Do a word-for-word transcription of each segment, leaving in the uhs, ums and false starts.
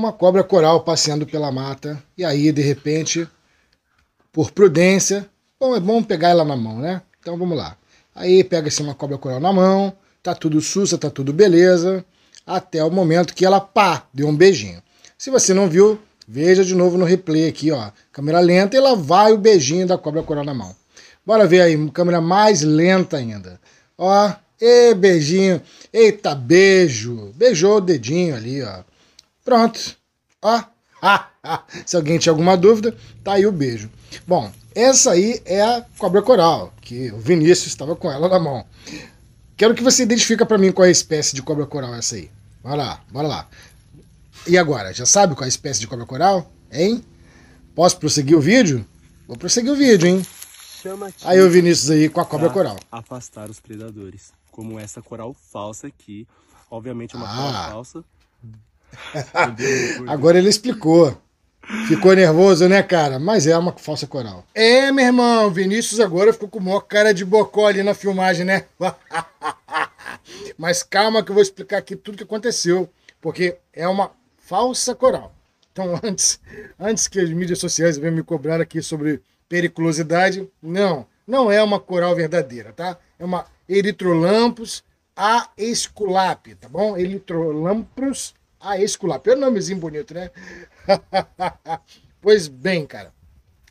uma cobra coral passeando pela mata. E aí, de repente, por prudência, bom, é bom pegar ela na mão, né? Então vamos lá. Aí pega-se uma cobra coral na mão, tá tudo sussa, tá tudo beleza, até o momento que ela, pá, deu um beijinho. Se você não viu, veja de novo no replay aqui, ó, câmera lenta, e lá vai o beijinho da cobra coral na mão. Bora ver aí, câmera mais lenta ainda. Ó, e beijinho, eita, beijo, beijou o dedinho ali, ó. Pronto, ó, se alguém tinha alguma dúvida, tá aí o beijo. Bom, essa aí é a cobra coral, que o Vinícius estava com ela na mão. Quero que você identifique para mim qual é a espécie de cobra coral essa aí. Bora lá, bora lá. E agora, já sabe qual é a espécie de cobra coral? Hein? Posso prosseguir o vídeo? Vou prosseguir o vídeo, hein? Aí o Vinícius aí com a cobra coral. Afastar os predadores, como essa coral falsa aqui. Obviamente é uma ah. coral falsa. Agora ele explicou. Ficou nervoso, né, cara? Mas é uma falsa coral. É, meu irmão, o Vinícius agora ficou com a maior cara de bocó ali na filmagem, né? Mas calma que eu vou explicar aqui tudo que aconteceu, porque é uma falsa coral. Então, antes, antes que as mídias sociais venham me cobrar aqui sobre periculosidade, não, não é uma coral verdadeira, tá? É uma Erythrolamprus aesculapii, tá bom? Erythrolamprus aesculapii. É um nomezinho bonito, né? Pois bem, cara,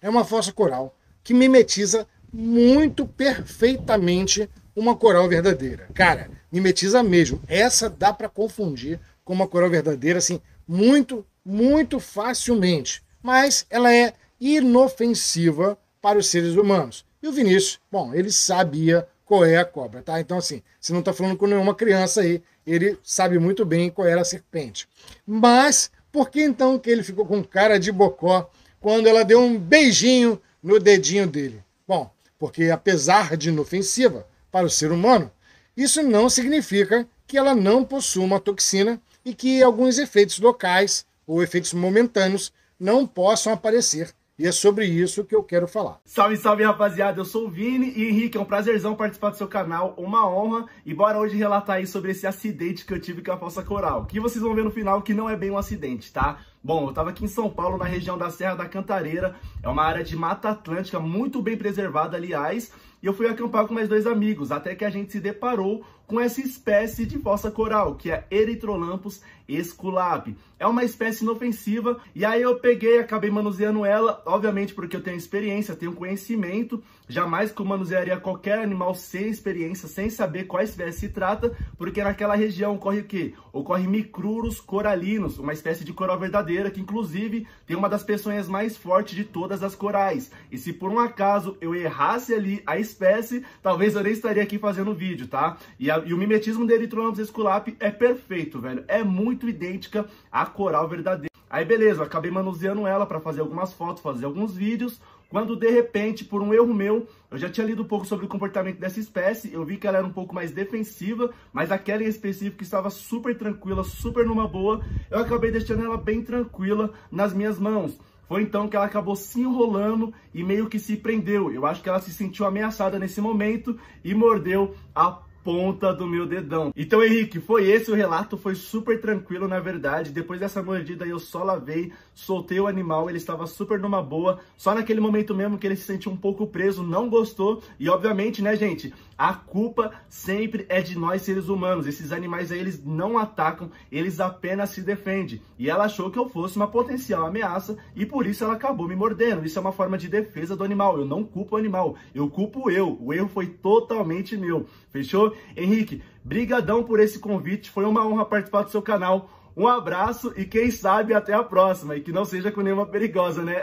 é uma falsa coral que mimetiza muito perfeitamente uma coral verdadeira. Cara, mimetiza mesmo. Essa dá para confundir com uma coral verdadeira, assim, muito, muito facilmente. Mas ela é inofensiva para os seres humanos. E o Vinícius, bom, ele sabia qual é a cobra, tá? Então, assim, você não tá falando com nenhuma criança aí, ele sabe muito bem qual era a serpente. Mas por que então que ele ficou com cara de bocó quando ela deu um beijinho no dedinho dele? Bom, porque apesar de inofensiva para o ser humano, isso não significa que ela não possua uma toxina e que alguns efeitos locais ou efeitos momentâneos não possam aparecer. E é sobre isso que eu quero falar. Salve, salve, rapaziada. Eu sou o Vini e Henrique, é um prazerzão participar do seu canal, uma honra. E bora hoje relatar aí sobre esse acidente que eu tive com a falsa coral, que vocês vão ver no final que não é bem um acidente, tá? Bom, eu tava aqui em São Paulo, na região da Serra da Cantareira. É uma área de Mata Atlântica, muito bem preservada, aliás. E eu fui acampar com mais dois amigos, até que a gente se deparou com essa espécie de falsa coral, que é Erythrolamprus aesculapii. É uma espécie inofensiva, e aí eu peguei e acabei manuseando ela, obviamente porque eu tenho experiência, tenho conhecimento, jamais que eu manusearia qualquer animal sem experiência, sem saber qual espécie se trata, porque naquela região ocorre o quê? Ocorre Micrurus corallinus, uma espécie de coral verdadeira, que inclusive tem uma das peçonhas mais fortes de todas as corais. E se por um acaso eu errasse ali a espécie, talvez eu nem estaria aqui fazendo vídeo, tá? E, a, e o mimetismo de Erythrolamprus aesculapii é perfeito, velho. É muito idêntica à coral verdadeira. Aí beleza, eu acabei manuseando ela para fazer algumas fotos, fazer alguns vídeos, quando de repente, por um erro meu, eu já tinha lido um pouco sobre o comportamento dessa espécie, eu vi que ela era um pouco mais defensiva, mas aquela em específico estava super tranquila, super numa boa, eu acabei deixando ela bem tranquila nas minhas mãos. Foi então que ela acabou se enrolando e meio que se prendeu. Eu acho que ela se sentiu ameaçada nesse momento e mordeu a ponta do meu dedão. Então, Henrique, foi esse o relato, foi super tranquilo, na verdade. Depois dessa mordida eu só lavei, soltei o animal, ele estava super numa boa, só naquele momento mesmo que ele se sentiu um pouco preso, não gostou, e obviamente, né, gente, a culpa sempre é de nós seres humanos. Esses animais aí, eles não atacam, eles apenas se defendem, e ela achou que eu fosse uma potencial ameaça, e por isso ela acabou me mordendo. Isso é uma forma de defesa do animal, eu não culpo o animal, eu culpo eu, o erro foi totalmente meu, fechou? Henrique, brigadão por esse convite, foi uma honra participar do seu canal, um abraço e quem sabe até a próxima, e que não seja com nenhuma perigosa, né?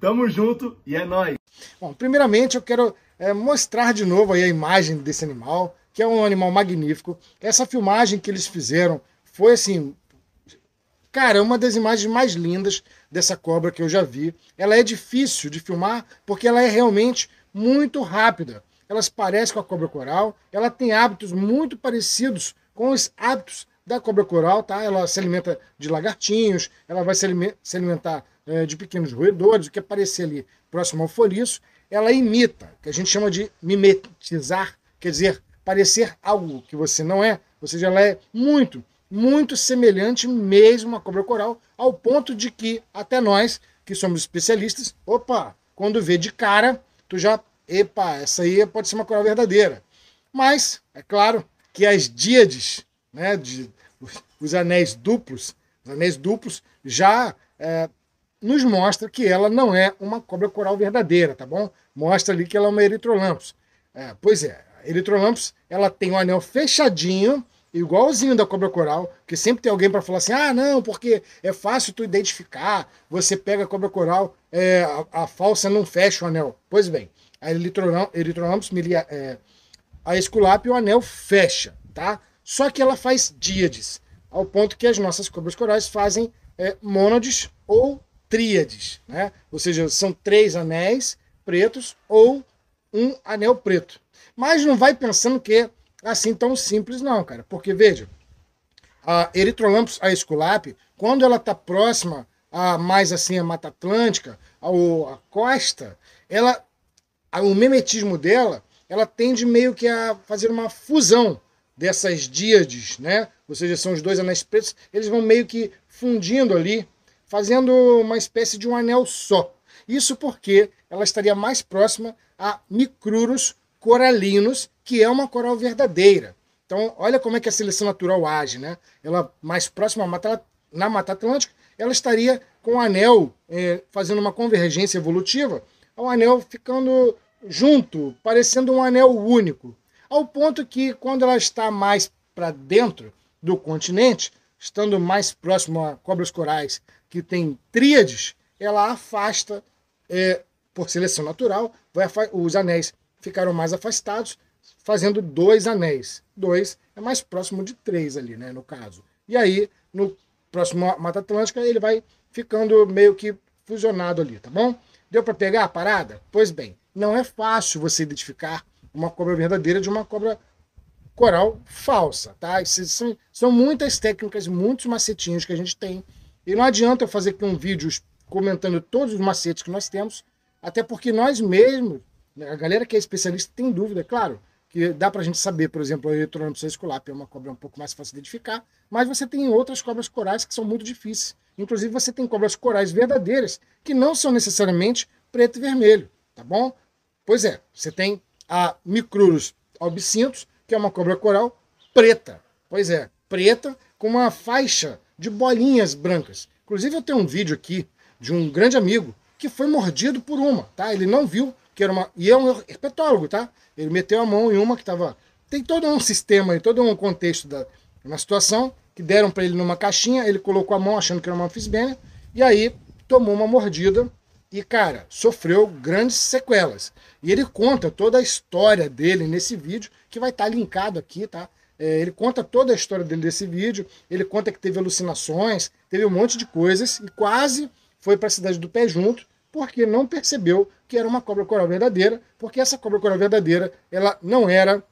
Tamo junto e é nóis! Bom, primeiramente eu quero é, mostrar de novo aí a imagem desse animal, que é um animal magnífico. Essa filmagem que eles fizeram foi assim, cara, uma das imagens mais lindas dessa cobra que eu já vi. Ela é difícil de filmar porque ela é realmente muito rápida. Elas parecem com a cobra coral, ela tem hábitos muito parecidos com os hábitos da cobra coral, tá? Ela se alimenta de lagartinhos, ela vai se alimentar é, de pequenos roedores, o que aparecer ali próximo ao ouriço. Ela imita, que a gente chama de mimetizar, quer dizer, parecer algo que você não é, ou seja, ela é muito, muito semelhante mesmo à cobra coral, ao ponto de que até nós, que somos especialistas, opa, quando vê de cara, tu já, epa, essa aí pode ser uma coral verdadeira. Mas, é claro que as díades, né, de, os, os anéis duplos, os anéis duplos já é, nos mostra que ela não é uma cobra coral verdadeira, tá bom? Mostra ali que ela é uma Erythrolamprus. É, pois é, a Erythrolamprus, ela tem um anel fechadinho, igualzinho da cobra coral, que sempre tem alguém para falar assim, ah, não, porque é fácil tu identificar, você pega a cobra coral, é, a, a falsa não fecha o anel. Pois bem, a Erythrolamprus é, aesculapii, o anel fecha, tá? Só que ela faz díades, ao ponto que as nossas cobras corais fazem é, mônades ou tríades, né? Ou seja, são três anéis pretos ou um anel preto. Mas não vai pensando que é assim tão simples não, cara. Porque, veja, a Erythrolamprus aesculapii, quando ela está próxima a mais assim a Mata Atlântica, ou a costa, ela, o mimetismo dela, ela tende meio que a fazer uma fusão dessas díades, né? Ou seja, são os dois anéis pretos, eles vão meio que fundindo ali, fazendo uma espécie de um anel só. Isso porque ela estaria mais próxima a Micrurus corallinus, que é uma coral verdadeira. Então, olha como é que a seleção natural age, né? Ela mais próxima à Mata, na Mata Atlântica, ela estaria com o anel eh, fazendo uma convergência evolutiva, o anel ficando junto, parecendo um anel único. Ao ponto que, quando ela está mais para dentro do continente, estando mais próximo a cobras corais que tem tríades, ela afasta, eh, por seleção natural, vai os anéis ficaram mais afastados, fazendo dois anéis. Dois é mais próximo de três ali, né, no caso. E aí, no próximo Mata Atlântica, ele vai ficando meio que fusionado ali, tá bom? Deu para pegar a parada? Pois bem, não é fácil você identificar uma cobra verdadeira de uma cobra coral falsa, tá? São, são muitas técnicas, muitos macetinhos que a gente tem. E não adianta eu fazer aqui um vídeo comentando todos os macetes que nós temos, até porque nós mesmos, a galera que é especialista tem dúvida, é claro, que dá pra gente saber, por exemplo, a Erythrolamprus aesculapii é uma cobra um pouco mais fácil de identificar, mas você tem outras cobras corais que são muito difíceis. Inclusive, você tem cobras corais verdadeiras, que não são necessariamente preto e vermelho, tá bom? Pois é, você tem a Micrurus albicinctus, que é uma cobra coral preta. Pois é, preta com uma faixa de bolinhas brancas. Inclusive, eu tenho um vídeo aqui de um grande amigo que foi mordido por uma, tá? Ele não viu que era uma... E é um herpetólogo, tá? Ele meteu a mão em uma que tava... Tem todo um sistema e todo um contexto da uma situação que deram para ele numa caixinha, ele colocou a mão achando que era uma fisbênia, e aí tomou uma mordida e, cara, sofreu grandes sequelas. E ele conta toda a história dele nesse vídeo, que vai estar tá linkado aqui, tá? É, ele conta toda a história dele nesse vídeo, ele conta que teve alucinações, teve um monte de coisas, e quase foi para a cidade do pé junto, porque não percebeu que era uma cobra coral verdadeira, porque essa cobra coral verdadeira, ela não era,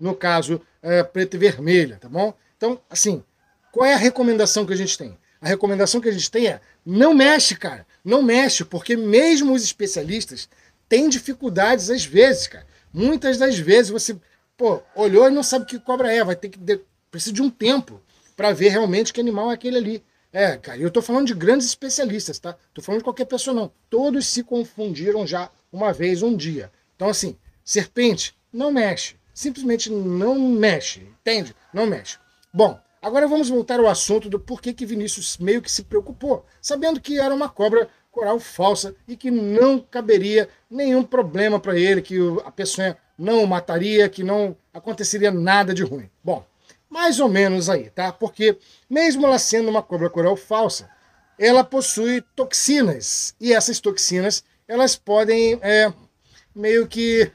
no caso, é, preta e vermelha, tá bom? Então, assim, qual é a recomendação que a gente tem? A recomendação que a gente tem é, não mexe, cara, não mexe, porque mesmo os especialistas têm dificuldades às vezes, cara. Muitas das vezes você, pô, olhou e não sabe que cobra é, vai ter que, de... precisa de um tempo para ver realmente que animal é aquele ali. É, cara, eu tô falando de grandes especialistas, tá? Tô falando de qualquer pessoa, não. Todos se confundiram já uma vez, um dia. Então, assim, serpente, não mexe. Simplesmente não mexe, entende? Não mexe. Bom, agora vamos voltar ao assunto do porquê que Vinícius meio que se preocupou, sabendo que era uma cobra coral falsa e que não caberia nenhum problema para ele, que a peçonha não o mataria, que não aconteceria nada de ruim. Bom, mais ou menos aí, tá? Porque mesmo ela sendo uma cobra coral falsa, ela possui toxinas. E essas toxinas, elas podem é, meio que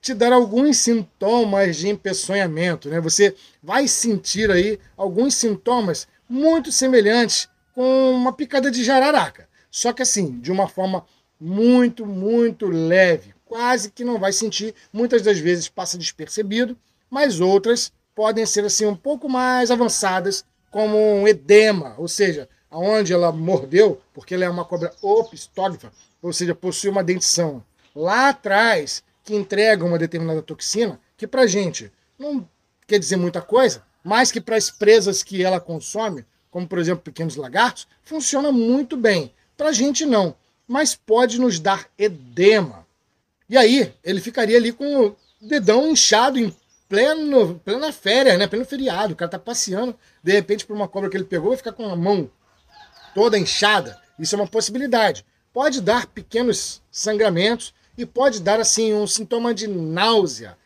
te dar alguns sintomas de empeçonhamento, né? Você vai sentir aí alguns sintomas muito semelhantes com uma picada de jararaca. Só que assim, de uma forma muito, muito leve. Quase que não vai sentir. Muitas das vezes passa despercebido, mas outras podem ser assim um pouco mais avançadas, como um edema, ou seja, aonde ela mordeu, porque ela é uma cobra opistólatra, ou seja, possui uma dentição lá atrás que entrega uma determinada toxina, que pra gente não quer dizer muita coisa, mas que para as presas que ela consome, como por exemplo pequenos lagartos, funciona muito bem. Para a gente não, mas pode nos dar edema. E aí ele ficaria ali com o dedão inchado em pleno, plena férias, né? Pleno feriado, o cara tá passeando, de repente por uma cobra que ele pegou vai ficar com a mão toda inchada. Isso é uma possibilidade. Pode dar pequenos sangramentos e pode dar assim um sintoma de náusea,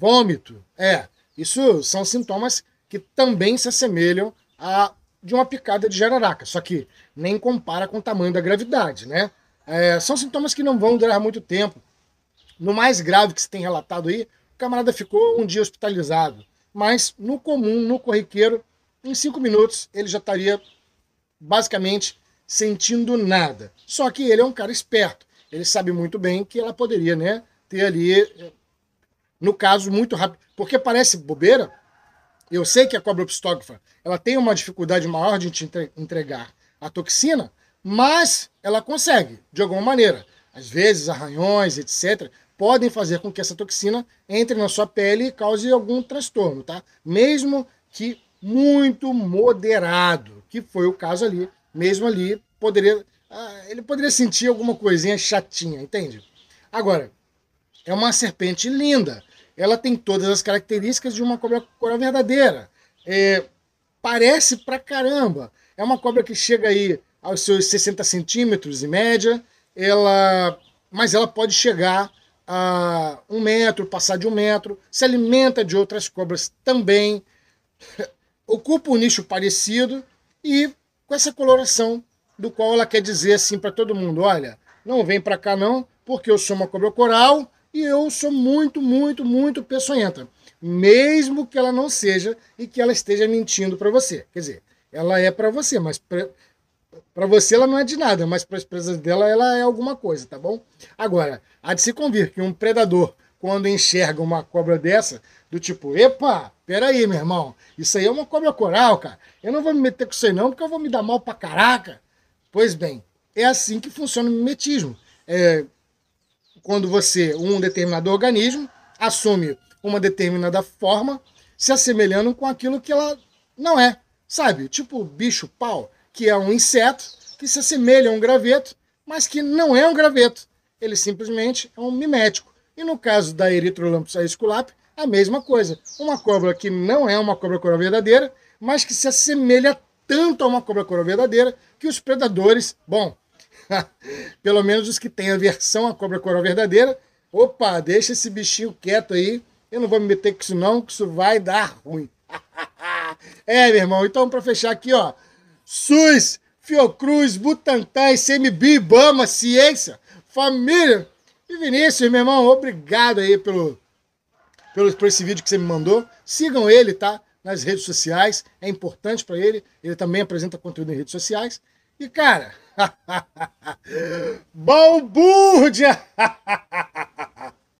vômito. É, isso são sintomas que também se assemelham a de uma picada de jararaca, só que nem compara com o tamanho da gravidade, né? É, são sintomas que não vão durar muito tempo. No mais grave que se tem relatado aí, o camarada ficou um dia hospitalizado, mas no comum, no corriqueiro, em cinco minutos ele já estaria basicamente sentindo nada. Só que ele é um cara esperto, ele sabe muito bem que ela poderia, né, ter ali, no caso, muito rápido, porque parece bobeira. Eu sei que a cobra opstógrafa, ela tem uma dificuldade maior de te entregar a toxina, mas ela consegue, de alguma maneira. Às vezes, arranhões, etcétera, podem fazer com que essa toxina entre na sua pele e cause algum transtorno, tá? Mesmo que muito moderado, que foi o caso ali. Mesmo ali, poderia, ele poderia sentir alguma coisinha chatinha, entende? Agora, é uma serpente linda. Ela tem todas as características de uma cobra coral verdadeira. É, parece pra caramba. É uma cobra que chega aí aos seus sessenta centímetros em média, ela, mas ela pode chegar a um metro, passar de um metro, se alimenta de outras cobras também, ocupa um nicho parecido e com essa coloração do qual ela quer dizer assim para todo mundo, olha, não vem pra cá não, porque eu sou uma cobra coral, e eu sou muito, muito, muito peçonhenta. Mesmo que ela não seja e que ela esteja mentindo para você. Quer dizer, ela é para você, mas para você ela não é de nada, mas para as presas dela ela é alguma coisa, tá bom? Agora, há de se convir que um predador, quando enxerga uma cobra dessa, do tipo, epa, peraí, meu irmão, isso aí é uma cobra coral, cara. Eu não vou me meter com isso aí não, porque eu vou me dar mal pra caraca. Pois bem, é assim que funciona o mimetismo. É... Quando você, um determinado organismo, assume uma determinada forma, se assemelhando com aquilo que ela não é, sabe? Tipo o bicho-pau, que é um inseto, que se assemelha a um graveto, mas que não é um graveto. Ele simplesmente é um mimético. E no caso da Erythrolamprus aesculapii, a mesma coisa. Uma cobra que não é uma cobra coral verdadeira, mas que se assemelha tanto a uma cobra coral verdadeira, que os predadores, bom... Pelo menos os que têm aversão à cobra coral verdadeira, opa, deixa esse bichinho quieto aí, eu não vou me meter com isso não, que isso vai dar ruim. É, meu irmão, então para fechar aqui, ó, SUS, Fiocruz, Butantan, I C M B, Ibama, Ciência, Família e Vinícius, meu irmão, obrigado aí pelo, pelo, por esse vídeo que você me mandou, sigam ele, tá, nas redes sociais, é importante para ele, ele também apresenta conteúdo em redes sociais, e cara... Balbúrdia!